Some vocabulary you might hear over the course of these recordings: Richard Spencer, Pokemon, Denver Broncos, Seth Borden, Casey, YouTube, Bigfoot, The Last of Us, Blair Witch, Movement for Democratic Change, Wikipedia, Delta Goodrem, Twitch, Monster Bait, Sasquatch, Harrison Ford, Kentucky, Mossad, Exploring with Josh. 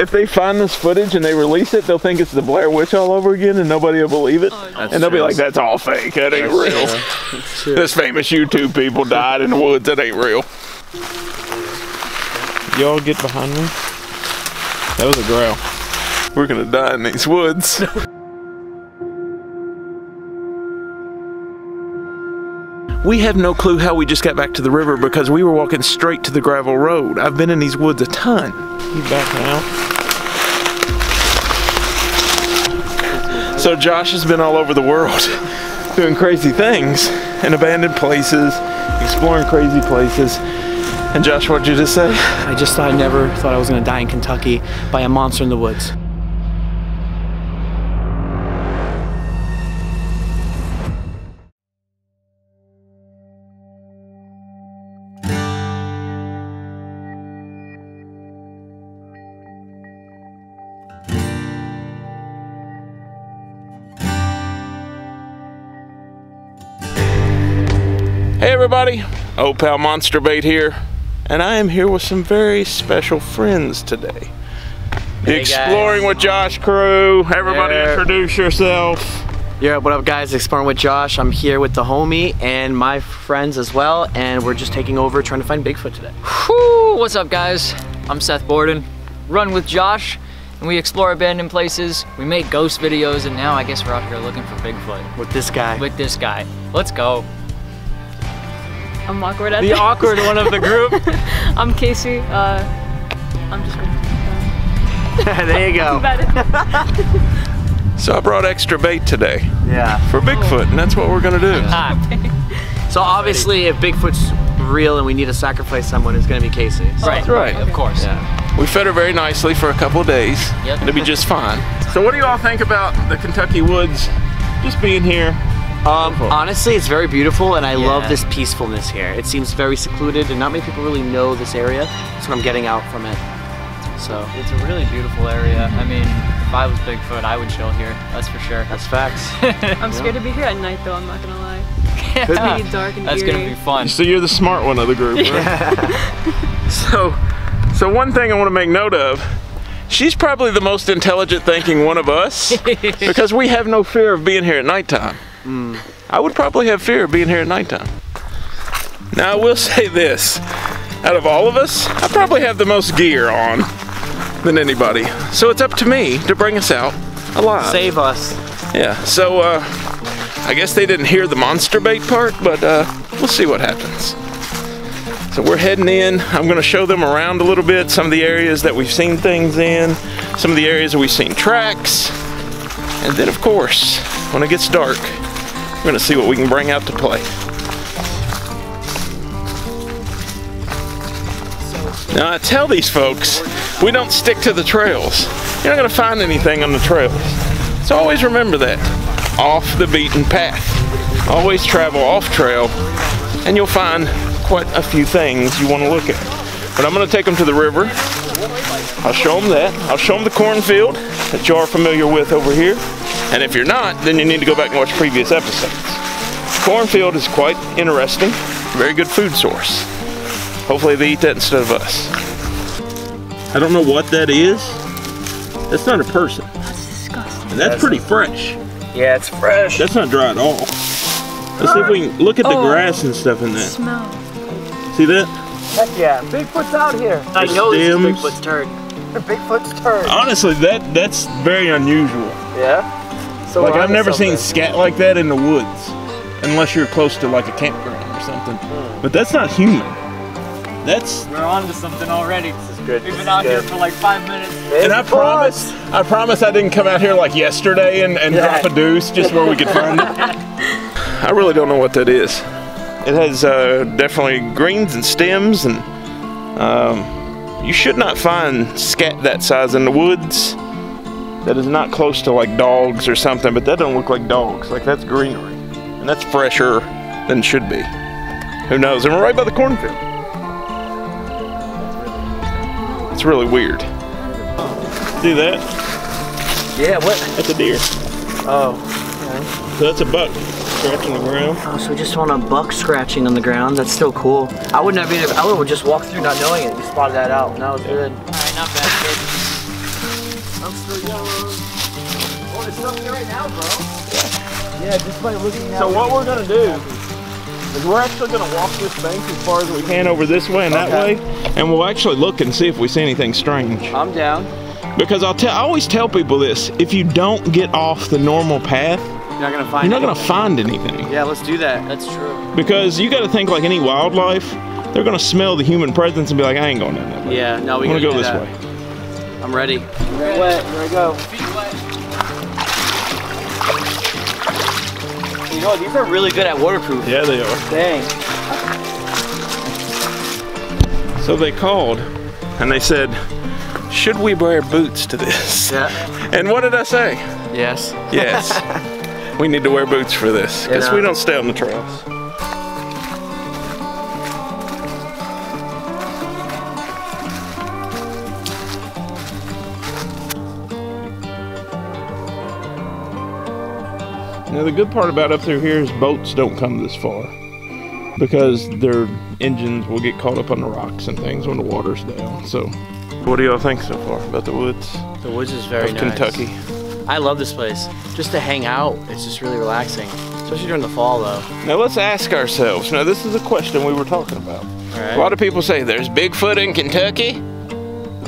if they find this footage and they release it, they'll think it's the Blair Witch all over again and nobody will believe it. Oh, no. And they'll be like, that's all fake. That ain't real. This famous YouTube people died in the woods. That ain't real. Y'all get behind me. That was a growl. We're going to die in these woods. We have no clue how we just got back to the river because we were walking straight to the gravel road. I've been in these woods a ton. You backing out? So Josh has been all over the world doing crazy things in abandoned places, exploring crazy places. And Josh, what did you just say? I just thought I never thought I was going to die in Kentucky by a monster in the woods. Hey everybody, old pal Monster Bait here, and I am here with some very special friends today. The Exploring with Josh crew. Everybody introduce yourself. Yeah, what up guys, Exploring with Josh. I'm here with the homie and my friends as well, and we're just taking over trying to find Bigfoot today. Whew, what's up guys, I'm Seth Borden, run with Josh, and we explore abandoned places, we make ghost videos, and now I guess we're out here looking for Bigfoot. With this guy. With this guy. Let's go. I'm awkward at the awkward one of the group. I'm Casey. I'm just gonna... There you go. So I brought extra bait today. Yeah. For Bigfoot, and that's what we're gonna do. So obviously, if Bigfoot's real and we need to sacrifice someone, it's gonna be Casey. So. Right. That's right. Okay. Of course. Yeah. We fed her very nicely for a couple of days. Yep. It'll be just fine. So what do you all think about the Kentucky woods? Just being here. Honestly, it's very beautiful, and I love this peacefulness here. It seems very secluded, and not many people really know this area. That's what I'm getting out from it. So it's a really beautiful area. I mean, if I was Bigfoot, I would chill here. That's for sure. That's facts. I'm scared to be here at night, though. I'm not gonna lie. It's gonna be dark and eerie. That's gonna be fun. So you're the smart one of the group, right? Yeah. So one thing I want to make note of. She's probably the most intelligent thinking one of us because we have no fear of being here at nighttime. Mm. I would probably have fear of being here at nighttime. Now I will say this, out of all of us, I probably have the most gear on than anybody. So it's up to me to bring us out alive. Save us. Yeah, so I guess they didn't hear the monster bait part, but we'll see what happens. So we're heading in. I'm going to show them around a little bit, some of the areas that we've seen things in, some of the areas that we've seen tracks, and then of course, when it gets dark, we're going to see what we can bring out to play. Now I tell these folks, we don't stick to the trails. You're not going to find anything on the trails. So always remember that. Off the beaten path. Always travel off trail, and you'll find quite a few things you want to look at. But I'm going to take them to the river. I'll show them that. I'll show them the cornfield that you are familiar with over here. And if you're not, then you need to go back and watch previous episodes. Cornfield is quite interesting. Very good food source. Hopefully they eat that instead of us. I don't know what that is. That's not a person. That's disgusting. And that's pretty fresh. Yeah, it's fresh. That's not dry at all. Let's see if we can look at the grass and stuff in that. Smell. See that? Heck yeah, Bigfoot's out here. I know this is Bigfoot's turd. Bigfoot's turd. Honestly, that's very unusual. Yeah? So like, I've never seen scat like that in the woods. Unless you're close to like a campground or something. Mm. But that's not human. That's... We're on to something already. This is good. We've been out here for like 5 minutes. And I promise I didn't come out here like yesterday and drop a deuce just where we could find it. I really don't know what that is. It has definitely greens and stems, and you should not find scat that size in the woods. That is not close to like dogs or something, but that doesn't look like dogs. Like that's greenery, and that's fresher than it should be. Who knows? And we're right by the cornfield. It's really weird. See that? Yeah, what? That's a deer. Oh. Okay. So that's a buck. Scratching the ground. Oh, so we just want a buck scratching on the ground. That's still cool. I would not be. I would just walk through not knowing it. We spotted that out. No, it's good. All right, not bad. Monster yellow. Oh, there's stuff here right now, bro. Yeah, just by looking at it. So what we're going to do is we're actually going to walk this bank as far as we can over this way and that way. And we'll actually look and see if we see anything strange. I'm down. Because I always tell people this, if you don't get off the normal path, you're not going to find anything. Yeah, let's do that. That's true. Because you got to think like any wildlife, they're going to smell the human presence and be like, I ain't going down that way. Yeah, no, we got to go this way. I'm ready. Wet. Here we go. Feet wet. You know, these are really good at waterproof. Yeah, they are. Dang. So they called and they said, should we wear boots to this? Yeah. And what did I say? Yes. Yes. We need to wear boots for this because we don't stay on the trails. Now the good part about up through here is boats don't come this far because their engines will get caught up on the rocks and things when the water's down. So. What do y'all think so far about the woods? The woods is very nice. Kentucky. I love this place. Just to hang out, it's just really relaxing. Especially during the fall though. Now let's ask ourselves. Now this is a question we were talking about. All right. A lot of people say there's Bigfoot in Kentucky.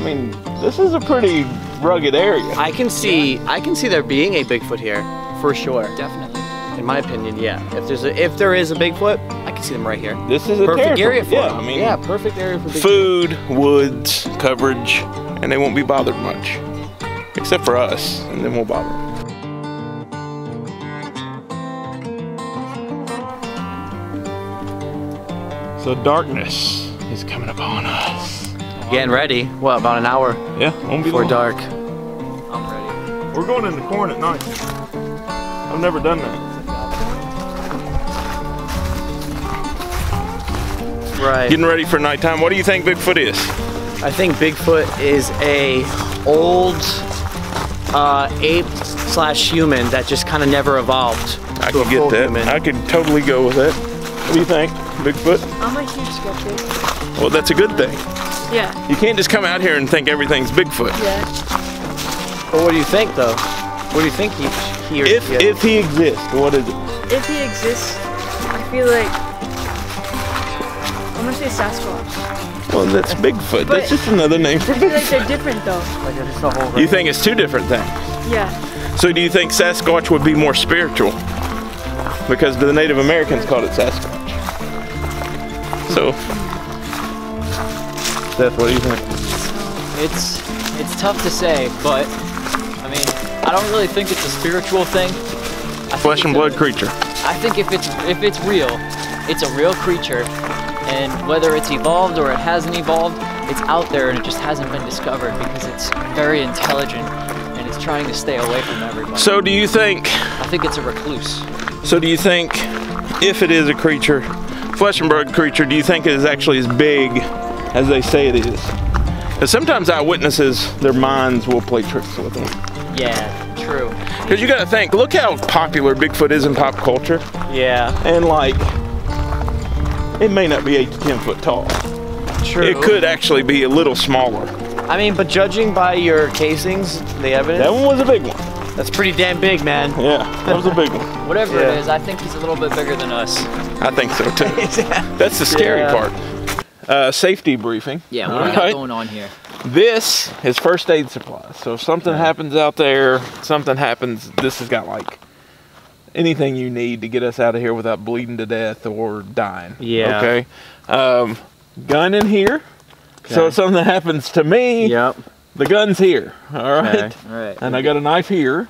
I mean, this is a pretty rugged area. I can see there being a Bigfoot here, for sure. Definitely. In my opinion, yeah. If there is a Bigfoot, I can see them right here. This is a perfect area for them. I mean, yeah, perfect area for Bigfoot. Food, woods, coverage, and they won't be bothered much. Except for us, and then we'll bother them. So darkness is coming upon us. Getting ready. What, about an hour? Yeah, won't be before dark. I'm ready. We're going in the corn at night. I've never done that. Right. Getting ready for nighttime. What do you think Bigfoot is? I think Bigfoot is a old ape / human that just kind of never evolved. I could get that. Human. I could totally go with that. What do you think, Bigfoot? I'm a huge skeptic. Well, that's a good thing. Yeah. You can't just come out here and think everything's Bigfoot. Yeah. Well, what do you think, though? What do you think he or she is? If he exists, what is it? If he exists, I feel like I'm gonna say Sasquatch. Well, that's Bigfoot. That's just another name for Bigfoot. I feel like they're different, though. Like they're just a whole you think it's two different things? Yeah. So do you think Sasquatch would be more spiritual? Because the Native Americans called it Sasquatch. So, Seth, what do you think? It's tough to say, but I mean, I don't really think it's a spiritual thing. Flesh and blood creature. I think if it's real, it's a real creature. And whether it's evolved or it hasn't evolved, it's out there and it just hasn't been discovered because it's very intelligent and it's trying to stay away from everybody. So do you think... I think it's a recluse. So do you think, if it is a creature, flesh and blood creature, do you think it is actually as big as they say it is? Because sometimes eyewitnesses, their minds will play tricks with them. Yeah, true. Because you got to think, look how popular Bigfoot is in pop culture. Yeah. And like... it may not be 8 to 10 foot tall. True. It could actually be a little smaller. I mean, but judging by your casings, the evidence. That one was a big one. That's pretty damn big, man. Yeah, that was a big one. Whatever it is, I think he's a little bit bigger than us. I think so too. That's the scary part. Safety briefing. Yeah, what do we got going on here? This is first aid supplies. So if something happens out there, something happens, this has got like anything you need to get us out of here without bleeding to death or dying. Yeah. Okay. Gun in here. Okay. So if something happens to me, the gun's here. All right. Okay. All right. And I got a knife here.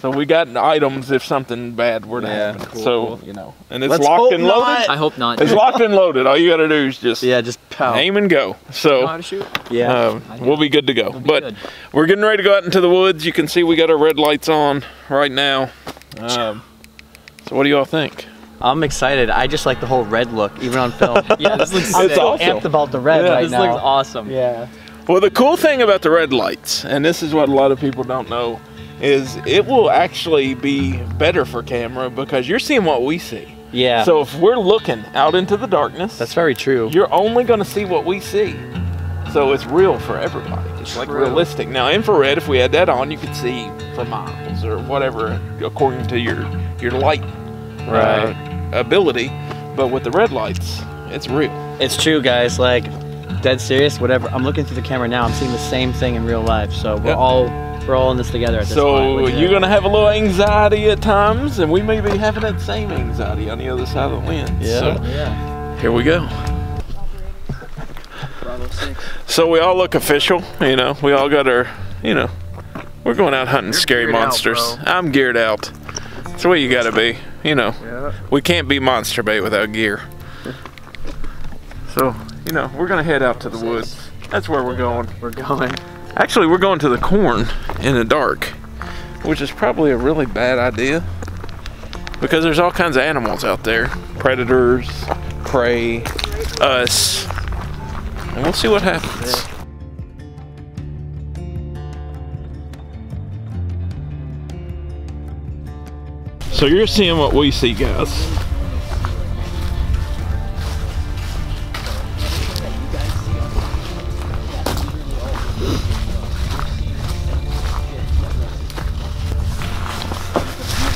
So we got items if something bad were to happen. Cool, so, you know. And it's locked and loaded. I hope not. It's locked and loaded. All you got to do is just pow. Aim and go. So you know how to shoot? Yeah. We'll be good to go. But we're getting ready to go out into the woods. You can see we got our red lights on right now. So what do y'all think? I'm excited. I just like the whole red look, even on film. Yeah, this looks sick. I'm so amped about the red right now. This looks awesome. Yeah. Well, the cool thing about the red lights, and this is what a lot of people don't know, is it will actually be better for camera because you're seeing what we see. Yeah. So if we're looking out into the darkness. That's very true. You're only going to see what we see. So it's real for everybody. It's like realistic. Now, infrared, if we had that on, you could see for miles or whatever, according to your light ability. But with the red lights, it's real. It's true, guys. Like, dead serious, whatever. I'm looking through the camera now. I'm seeing the same thing in real life. So we're all in this together at this point. So you're going to have a little anxiety at times, and we may be having that same anxiety on the other side of the lens. Yeah. So, here we go. So we all look official, you know, we all got our, you know, we're going out hunting scary monsters. I'm geared out. That's the way you gotta be, you know. Yeah. We can't be Monster Bait without gear. So, you know, we're gonna head out to the woods. That's where we're going. We're going. Actually, we're going to the corn in the dark, which is probably a really bad idea because there's all kinds of animals out there. Predators, prey, us. And we'll see what happens. So you're seeing what we see, guys.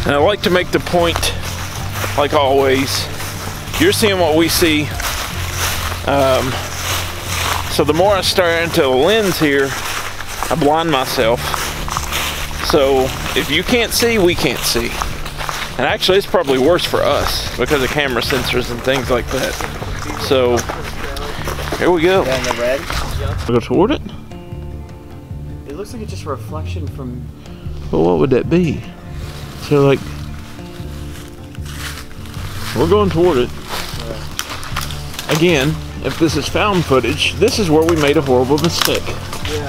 And I like to make the point, like always, you're seeing what we see. So the more I stare into the lens here, I blind myself. So if you can't see, we can't see. And actually it's probably worse for us because of camera sensors and things like that. So here we go. We'll go toward it. It looks like it's just a reflection from... Well, what would that be? So like, we're going toward it. Again. If this is found footage, this is where we made a horrible mistake. Yeah, I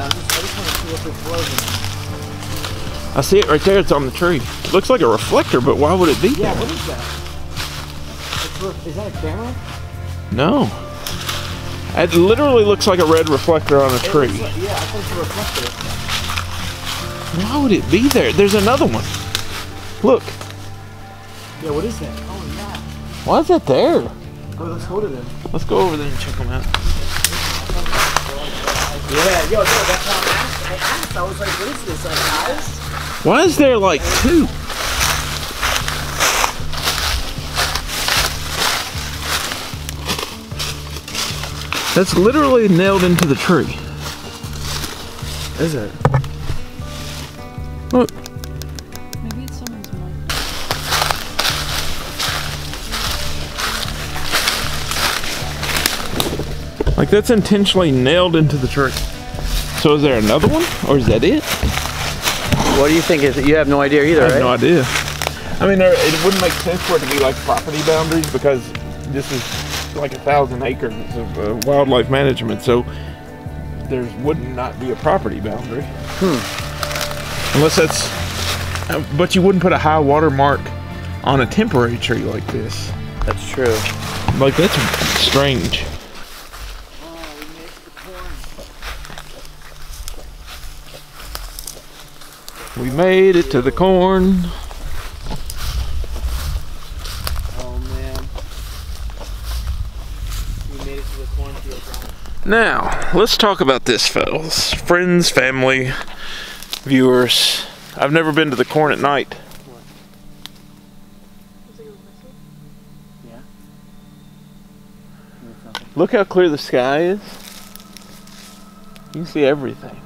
just want to see if it's floating. I see it right there, it's on the tree. It looks like a reflector, but why would it be there? Yeah, what is that? Is that a camera? No. It literally looks like a red reflector on a tree. Like, yeah, I think it's a reflector. Why would it be there? There's another one. Look. Yeah, what is that? Oh, yeah. Why is that there? Oh, let's go to them. Let's go over there and check them out. Yeah, yo, that's how I asked. I was like, what is this, like eyes? Why is there like two? That's literally nailed into the tree. Is it? Look. Like, that's intentionally nailed into the tree. So is there another one, or is that it? What do you think? Is it? You have no idea either, right? I have no idea. I mean, it wouldn't make sense for it to be like property boundaries because this is like 1,000 acres of wildlife management, so there would not be a property boundary. Hmm. Unless that's... But you wouldn't put a high water mark on a temporary tree like this. That's true. Like, that's strange. We made it to the corn. Oh man. We made it to the cornfield. Now, let's talk about this, fellas. Friends, family, viewers. I've never been to the corn at night. What? Yeah. Look how clear the sky is. You can see everything.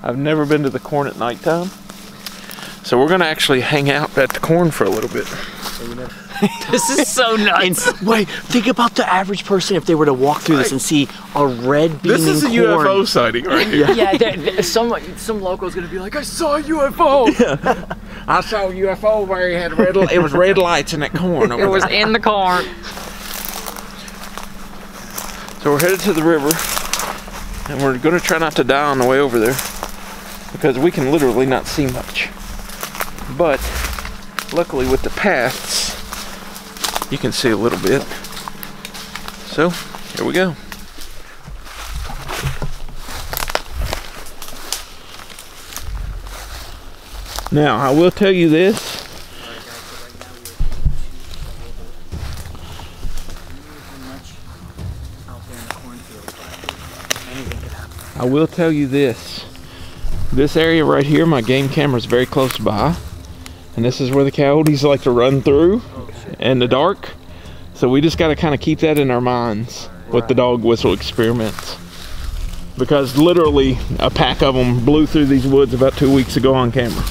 I've never been to the corn at nighttime, so we're gonna actually hang out at the corn for a little bit. This is so nice. Wait, think about the average person if they were to walk through this and see a red beaming corn. This is a UFO sighting right here. Yeah, some local's gonna be like, I saw a UFO. Yeah. I saw a UFO where he had red lights in that corn. Over it was in the corn. So we're headed to the river, and we're gonna try not to die on the way over there, because we can literally not see much. But luckily with the paths, you can see a little bit. So here we go. Now I will tell you this, I will tell you this. This area right here, my game camera's very close by. And this is where the coyotes like to run through in the dark. So we just gotta kind of keep that in our minds with the dog whistle experiments. Because literally a pack of them blew through these woods about 2 weeks ago on camera.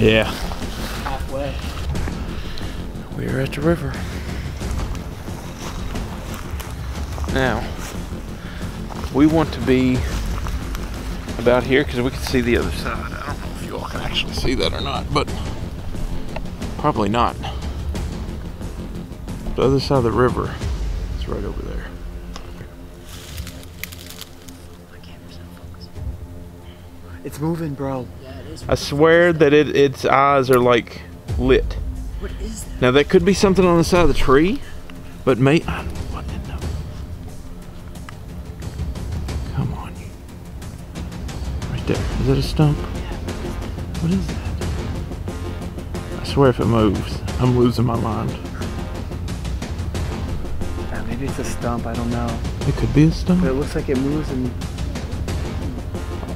Yeah. Halfway. We're at the river. Now, we want to be about here because we can see the other side. I don't know if you all can actually see that or not, but probably not. The other side of the river is right over there. My camera's not focused. It's moving, bro. I swear that its eyes are like lit. What is that? Now that could be something on the side of the tree, but mate, I didn't know. Come on, you. Right there. Is that a stump? Yeah. What is that? I swear if it moves, I'm losing my mind. Yeah, maybe it's a stump. I don't know. It could be a stump. But it looks like it moves and.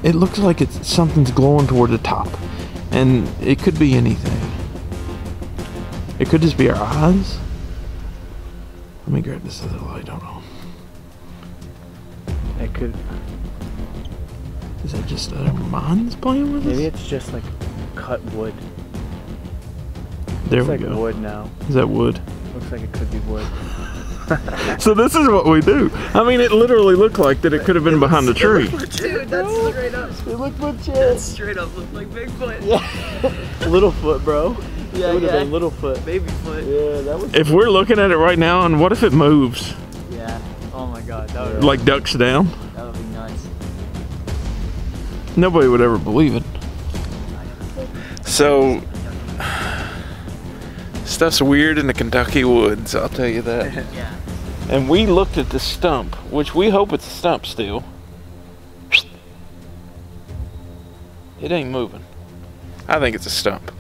It looks like it's something's glowing toward the top, and it could be anything. It could just be our eyes. Let me grab this other light. Hold on. It could. Is that just our minds playing with us? Maybe it's just like cut wood. There we go. It's like wood now. Is that wood? Looks like it could be wood. So this is what we do. I mean, it literally looked like that it could have been behind the tree. Dude, that's straight up. It looked legit. That straight up looked like Bigfoot. Yeah. Littlefoot, bro. Yeah, it would have been Littlefoot. Baby foot. Yeah, that was. If we're looking at it right now, and what if it moves? Yeah. Oh my God. That would like ducks down. That would be nice. Nobody would ever believe it. So. Stuff's weird in the Kentucky woods, I'll tell you that. Yeah. And we looked at the stump, which we hope it's a stump still. It ain't moving. I think it's a stump.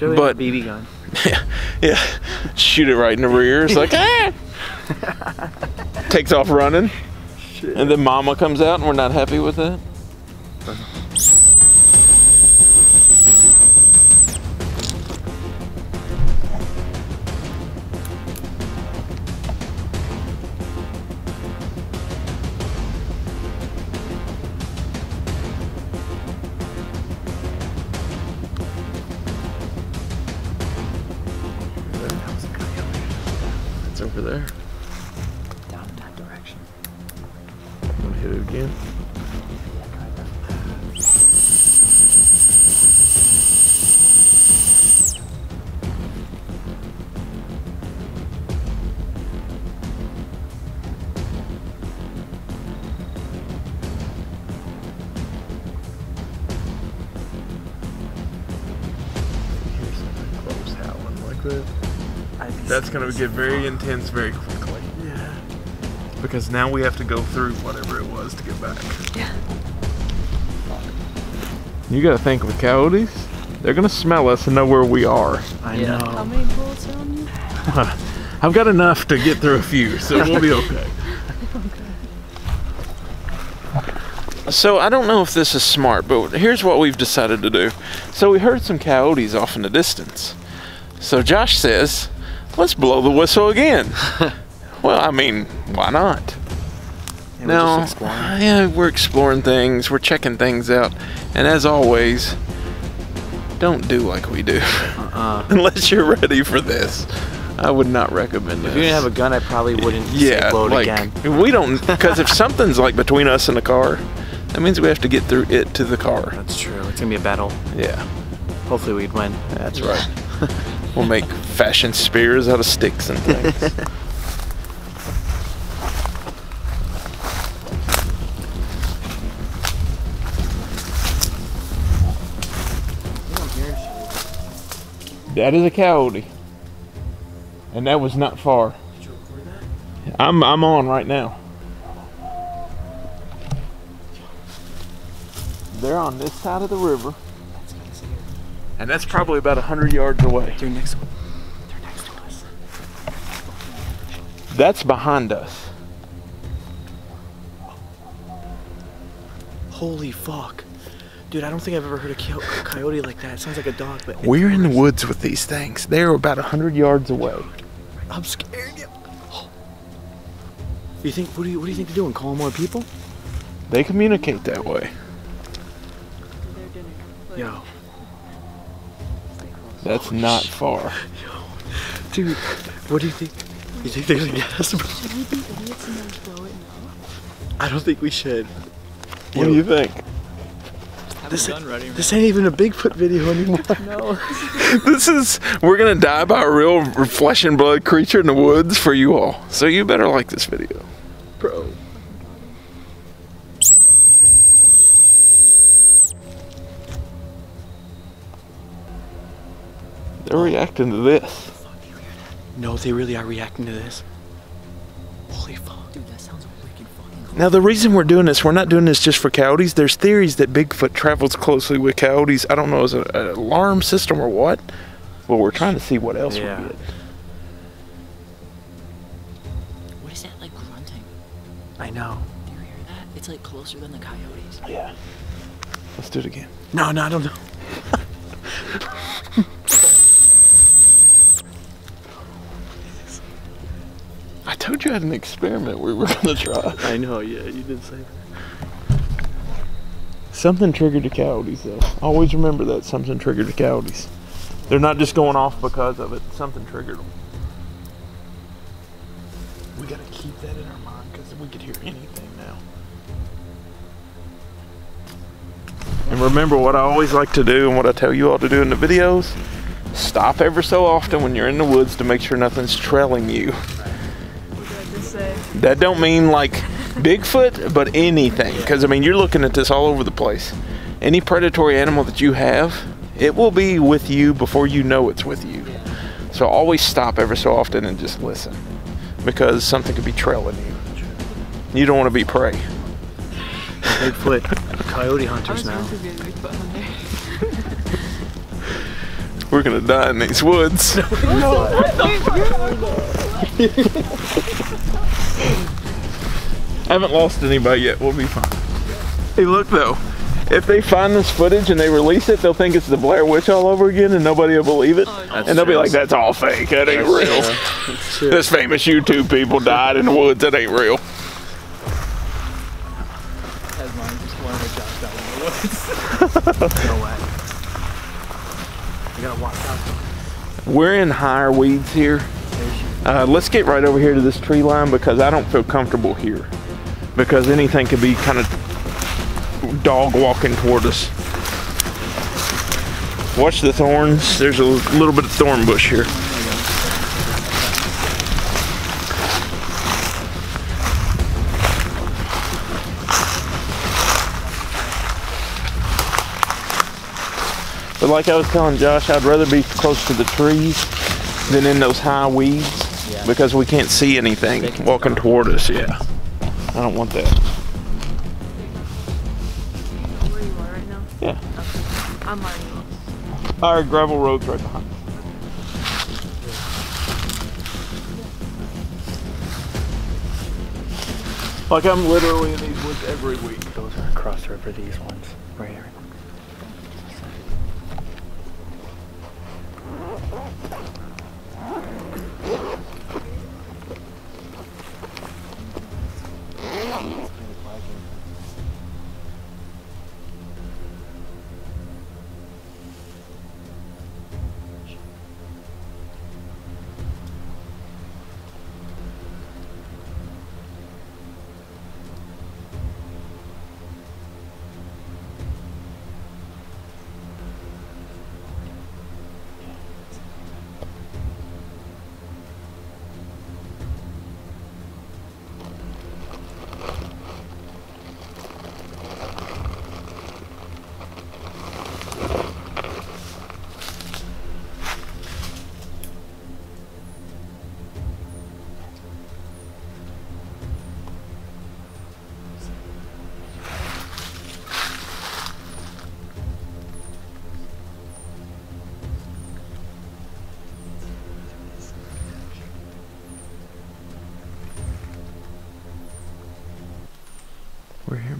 Really, but a BB gun. Yeah, yeah. Shoot it right in the rear. It's like ah! Takes off running. Shit. And then Mama comes out, and we're not happy with that. Over there. Down in that direction. I'm gonna hit it again. Here's something close, that one like that. That's going to get very intense very quickly. Yeah. Because now we have to go through whatever it was to get back. Yeah. You got to think with coyotes, they're going to smell us and know where we are. I know. How many bullets are on you? I've got enough to get through a few, so we'll be okay. Okay. So I don't know if this is smart, but here's what we've decided to do. So we heard some coyotes off in the distance. So Josh says, let's blow the whistle again. Well, I mean, why not? Yeah, now, we're exploring things, we're checking things out, and as always, don't do like we do. Unless you're ready for this. I would not recommend this. If you didn't have a gun, I probably wouldn't blow it again. We don't, because if something's like between us and the car, that means we have to get through it to the car. That's true. It's gonna be a battle. Yeah. Hopefully we'd win. That's right. We'll make fashion spears out of sticks and things. That is a coyote. And that was not far. Did you record that? I'm on right now. They're on this side of the river. That's Casey. And that's probably about 100 yards away. They're next to us. That's behind us. Holy fuck. Dude, I don't think I've ever heard a coyote like that. It sounds like a dog, but... We're in the woods with these things. They're about 100 yards away. I'm scared. Oh. You think, what do you think they're doing? Call more people? They communicate that way. Yo. That's not far. Yo. Dude, what do you think? You think they're gonna get us? Should we be idiots and then blow it now? I don't think we should. What do you think? This ain't even a Bigfoot video anymore. No. We're gonna die by a real flesh and blood creature in the woods for you all. So you better like this video. Bro. They're reacting to this. No, they really are reacting to this. Holy fuck. Dude, that sounds freaking funny. Now, the reason we're doing this, we're not doing this just for coyotes. There's theories that Bigfoot travels closely with coyotes. I don't know, is it an alarm system or what? But we're trying to see what else we get. What is that, like, grunting? I know. Do you hear that? It's, like, closer than the coyotes. Yeah. Let's do it again. No, no, I don't know. I told you I had an experiment we were gonna try. I know, yeah, you did say that. Something triggered the coyotes, though. Always remember that something triggered the coyotes. They're not just going off because of it. Something triggered them. We gotta keep that in our mind because we could hear anything now. And remember what I always like to do and what I tell you all to do in the videos. Stop ever so often when you're in the woods to make sure nothing's trailing you. That don't mean like Bigfoot, but anything. Because, I mean, you're looking at this all over the place. Any predatory animal that you have, it will be with you before you know it's with you. So always stop ever so often and just listen. Because something could be trailing you. You don't want to be prey. Bigfoot, coyote hunters now. We're going to die in these woods. I haven't lost anybody yet. We'll be fine. Hey, look though. If they find this footage and they release it, they'll think it's the Blair Witch all over again and nobody will believe it. And they'll be like, that's all fake. That ain't real. This famous YouTube people died in the woods. That ain't real. As mine just wanted to Josh down in the woods. No way. You gotta watch out. We're in higher weeds here. Let's get right over here to this tree line because I don't feel comfortable here. Because anything could be kind of dog walking toward us. Watch the thorns. There's a little bit of thorn bush here. But like I was telling Josh, I'd rather be close to the trees than in those high weeds. Yeah. Because we can't see anything walking toward us, yeah. I don't want that. Where you are right now? Yeah. Okay. I'm already. Our gravel road's right behind us. Okay. Like I'm literally in these woods every week. Those are across the river, these ones. Right here.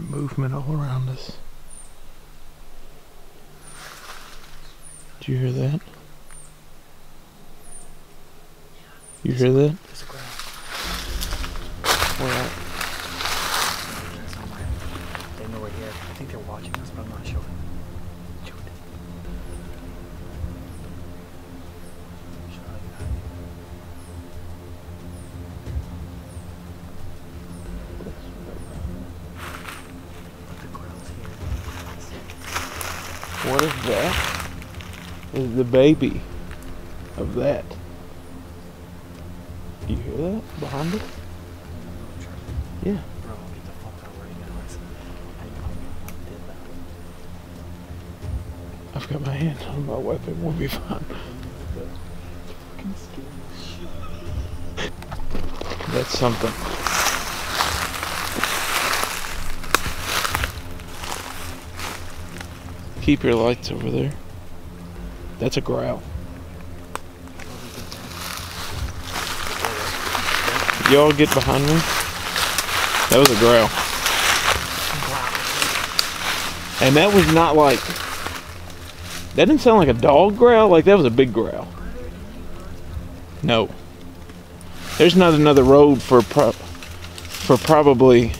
movement all around us. Did you hear that? You hear that? It's a ground. Where at? Somewhere. They know we're here. I think they're watching us, but I'm not sure. Shoot. But the ground's here. What is that? Is the baby of that? You hear that behind us? Yeah. Bro, I'll get the fuck out right now. I've got my hand on my weapon. We'll be fine. That's something. Keep your lights over there. That's a growl. Y'all get behind me. That was a growl. And that was not like... That didn't sound like a dog growl. Like, that was a big growl. No. There's not another road for probably...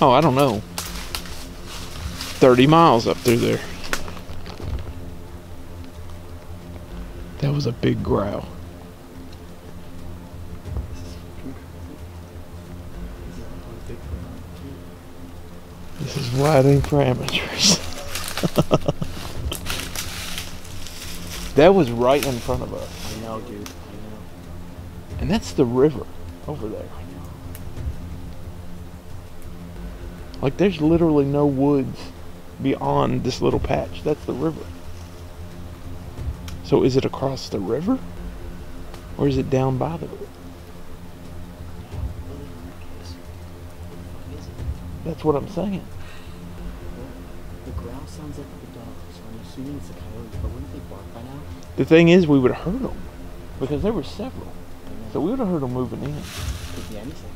Oh, I don't know. 30 miles up through there. That was a big growl. This is wide-angle for amateurs. That was right in front of us. I know, dude. I know. And that's the river over there. I know. Like, there's literally no woods beyond this little patch. That's the river. So is it across the river? Or is it down by the river? That's what I'm saying. The growl sounds like the dog, so I'm assuming it's a coyote, but wouldn't they bark by now? The thing is, we would have heard them, because there were several. So we would have heard them moving in. Could be anything.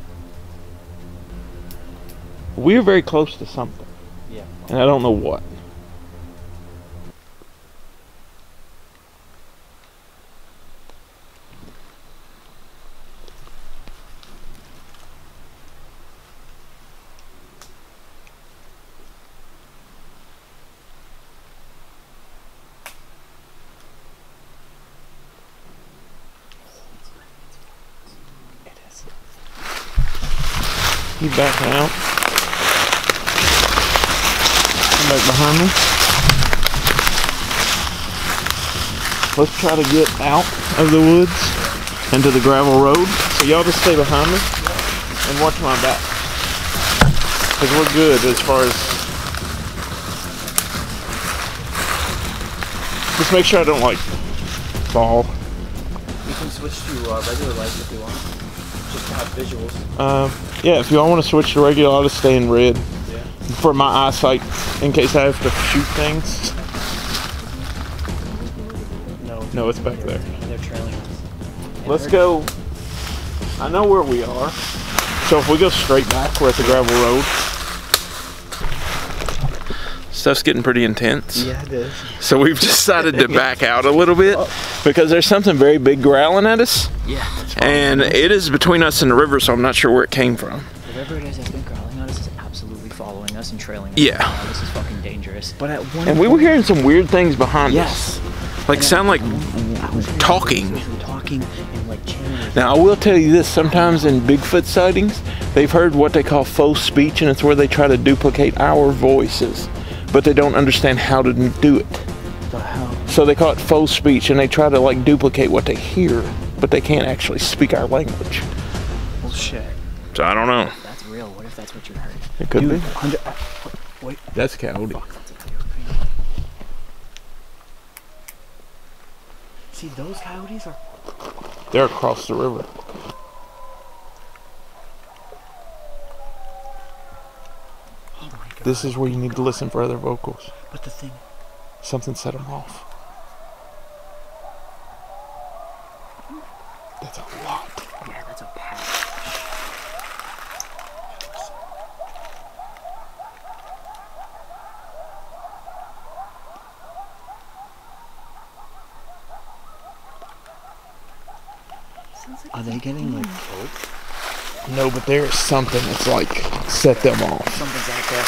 We were very close to something. Yeah. And I don't know what. You backing out. Come back behind me. Let's try to get out of the woods into the gravel road. So y'all just stay behind me and watch my back. Because we're good as far as... Just make sure I don't, like, fall. You can switch to regular lights if you want. Just to have visuals. Yeah, if y'all want to switch to regular, I'll just stay in red. Yeah. For my eyesight, in case I have to shoot things. No, it's back there. They're trailing us. Let's go. I know where we are. So if we go straight back, we're at the gravel road. Stuff's getting pretty intense. Yeah, it is. So we've decided to back out a little bit because there's something very big growling at us. Yeah. And it is between us and the river, so I'm not sure where it came from. Whatever it is that's been growling at us is absolutely following us and trailing us. Yeah. Wow, this is fucking dangerous. But at one point, we were hearing some weird things behind us. Yes. Like, sound like talking. And like channeling. Now, I will tell you this. Sometimes in Bigfoot sightings, they've heard what they call faux speech, and it's where they try to duplicate our voices. But they don't understand how to do it. The hell? So they call it faux speech, and they try to, like, duplicate what they hear, but they can't actually speak our language. Well, shit. So I don't know. If that's real. What if that's what you heard? It could be. Wait. That's a coyote. Fuck, that's a coyote. See, those coyotes are... They're across the river. This is where you need to listen for other vocals. But the thing... Something set them off. That's a lot. Yeah, that's a pack. Are they getting like killed? No, but there is something that's like set them off. Something's out there.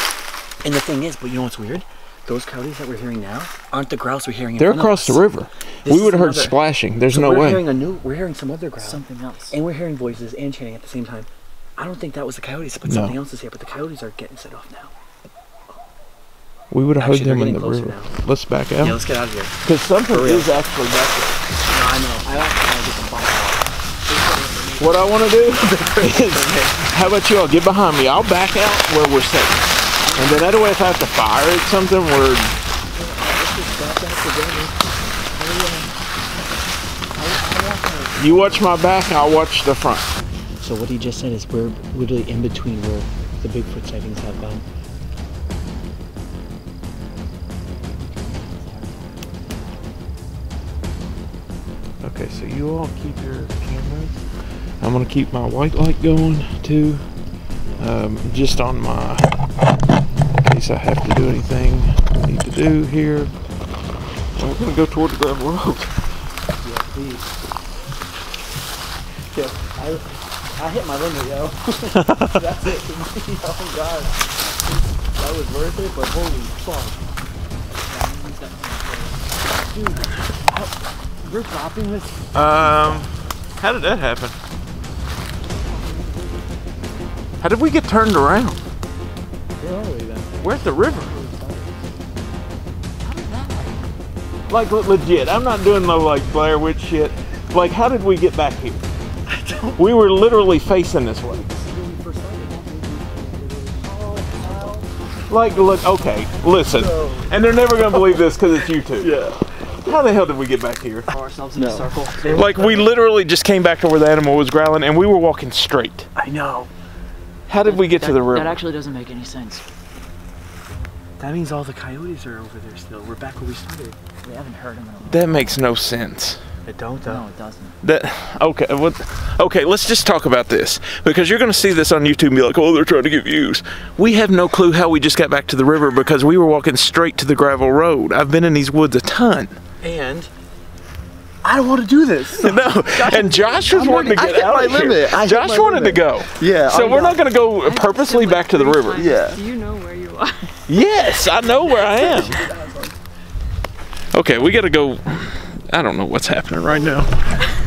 And the thing is, but you know what's weird? Those coyotes that we're hearing now aren't the growls we're hearing. They're across the river. We would have heard splashing. There's no way. We're hearing some other growl. Something else. And we're hearing voices and chanting at the same time. I don't think that was the coyotes, but something else is here. But the coyotes are getting set off now. We would have heard them in the river. Now. Let's back out. Yeah, let's get out of here. Because something is actually back there. No, I know. I actually want to get some bite. What I want to do is, how about you all get behind me? I'll back out where we're safe. And then that way, if I have to fire at something, we're... You watch my back, I'll watch the front. So what he just said is we're literally in between where the Bigfoot sightings have gone. Okay, so you all keep your cameras. I'm gonna keep my white light going too, just on my, in case I have to do anything I need to do here. We're gonna go toward the gravel road. Yeah, please. Yeah, I hit my limit, yo. That's it. Oh God, that was worth it, but holy fuck, dude. We're dropping this. How did that happen? How did we get turned around? Where are we then? We're at the river. How did that happen? Like legit, I'm not doing no like Blair Witch shit. Like, how did we get back here? I don't. We were literally facing this way. Like, look, okay, listen, and they're never gonna believe this because it's YouTube. Yeah. How the hell did we get back here? Ourselves in a circle. Like, we literally just came back to where the animal was growling and we were walking straight. I know. How did we get to the river? That actually doesn't make any sense. That means all the coyotes are over there still. We're back where we started. We haven't heard them in a while. That makes no sense. It don't though. No, it doesn't. That, okay, okay, let's just talk about this. Because you're going to see this on YouTube and be like, oh, they're trying to get views. We have no clue how we just got back to the river because we were walking straight to the gravel road. I've been in these woods a ton. And I don't want to do this. So no, Josh, and Josh was wanting to get out of here. Josh wanted to go. Yeah. So we're not going to go purposely back to the river. Yeah. Do you know where you are? Yes, I know where I am. Okay, we got to go. I don't know what's happening right now.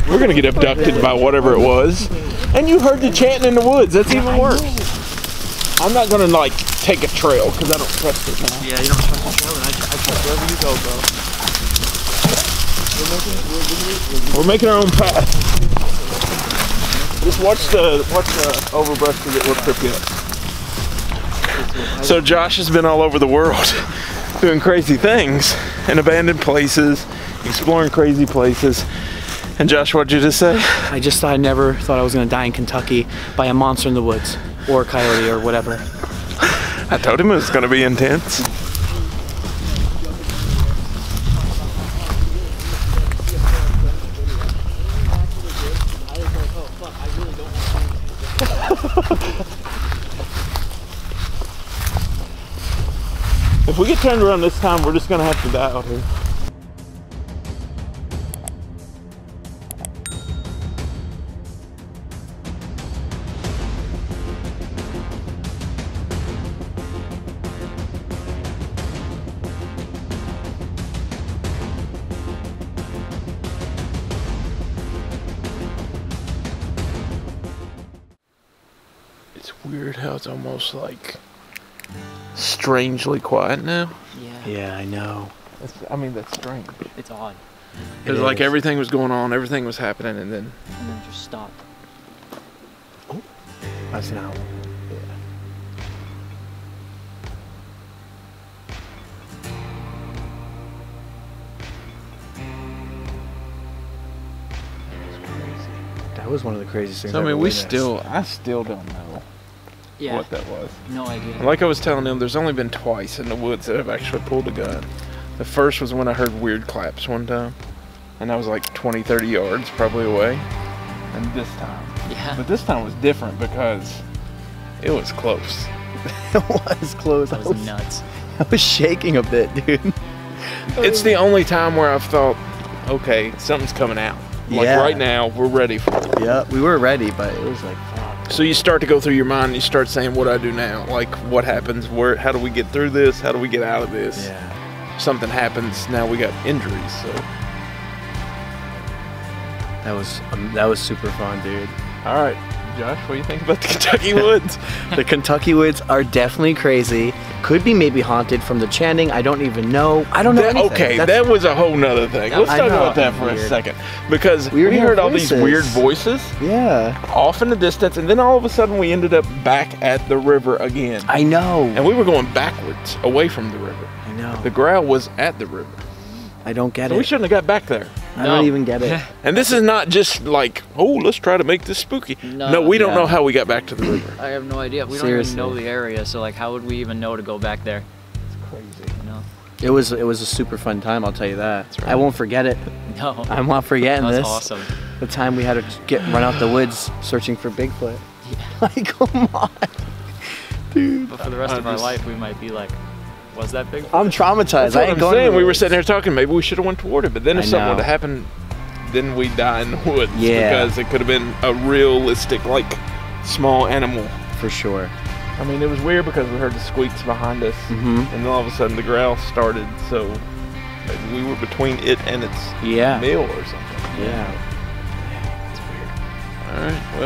We're going to get abducted by whatever it was. And you heard the chanting in the woods. That's even worse. I'm not going to, like, take a trail because I don't trust it now. Yeah, you don't trust the trail, and I trust wherever you go, bro. We're making our own path. Just watch the overbrush to get what trip you up. So Josh has been all over the world doing crazy things in abandoned places, exploring crazy places. And Josh, what'd you just say? I just thought I never thought I was gonna die in Kentucky by a monster in the woods or a coyote or whatever. I told him it was gonna be intense. If we get turned around this time, we're just gonna have to die out here. It's weird how it's almost like strangely quiet now. Yeah. Yeah, I know. That's, I mean, that's strange. It's odd. It was like everything was going on, everything was happening, and then. And then just stopped. Oh, that's an owl. Yeah. That's crazy. That was one of the craziest things. So, I mean, I still don't know. Yeah. What that was. No idea. Like I was telling them, there's only been twice in the woods that I've actually pulled a gun. The first was when I heard weird claps one time, and I was like 20, 30 yards probably away. And this time. Yeah. But this time was different because it was close. It was close. That was nuts. I was shaking a bit, dude. It's the only time where I've thought, okay, something's coming out. Like right now, we're ready for it. Yeah, we were ready, but it was like, fuck. So you start to go through your mind and you start saying, what do I do now? Like, what happens? Where? How do we get through this? How do we get out of this? Yeah. Something happens. Now we got injuries, so. That was super fun, dude. All right, Josh, what do you think about the Kentucky woods? The Kentucky woods are definitely crazy. Could be maybe haunted from the chanting. I don't even know. I don't know anything. Okay, that was a whole nother thing. Let's talk about that for a second. Because we heard all these weird voices. Yeah. Off in the distance. And then all of a sudden we ended up back at the river again. I know. And we were going backwards, away from the river. I know. The growl was at the river. I don't get it. We shouldn't have got back there. I don't even get it. And this is not just like, oh, let's try to make this spooky. No, we don't know how we got back to the river. I have no idea. We don't even know the area, so like, how would we even know to go back there? It's crazy. No. It was a super fun time, I'll tell you that. Right. I won't forget it. No. I'm not forgetting this. That's awesome. The time we had to run out the woods searching for Bigfoot. Yeah. Like, come on. Dude. But for the rest of our life, we might be like, was that Bigfoot? I'm traumatized. I ain't going. We were sitting there talking. Maybe we should have went toward it. But then if something would have happened, then we die in the woods. Yeah. Because it could have been a realistic, like, small animal. For sure. I mean, it was weird because we heard the squeaks behind us. Mm-hmm. And then all of a sudden the growl started. So maybe we were between it and its meal or something. Yeah. It's weird. All right.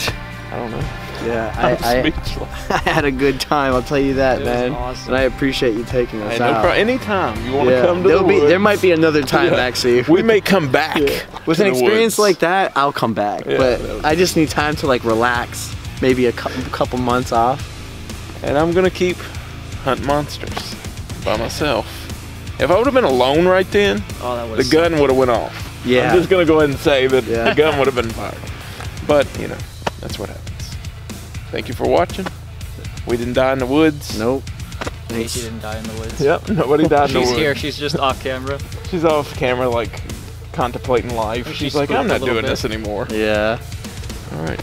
Well, I don't know. Yeah, I had a good time, I'll tell you that, man. Awesome. And I appreciate you taking us out. Anytime you want to come to the woods. There might be another time, actually. We may come back. Yeah. With an experience like that, I'll come back. Yeah, but I just need time to, like, relax. Maybe a couple months off. And I'm going to keep hunting monsters by myself. If I would have been alone right then, the gun would have went off. Yeah. I'm just going to go ahead and say that the gun would have been fired. But, you know, that's what happened. Thank you for watching. We didn't die in the woods. Nope. Casey didn't die in the woods. Yep, nobody died in the woods. She's here, she's just off camera. She's off camera, like, contemplating life. She's like, I'm not doing this anymore. Yeah. All right.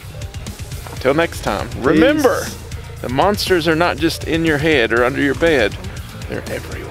Till next time. Remember, the monsters are not just in your head or under your bed. They're everywhere.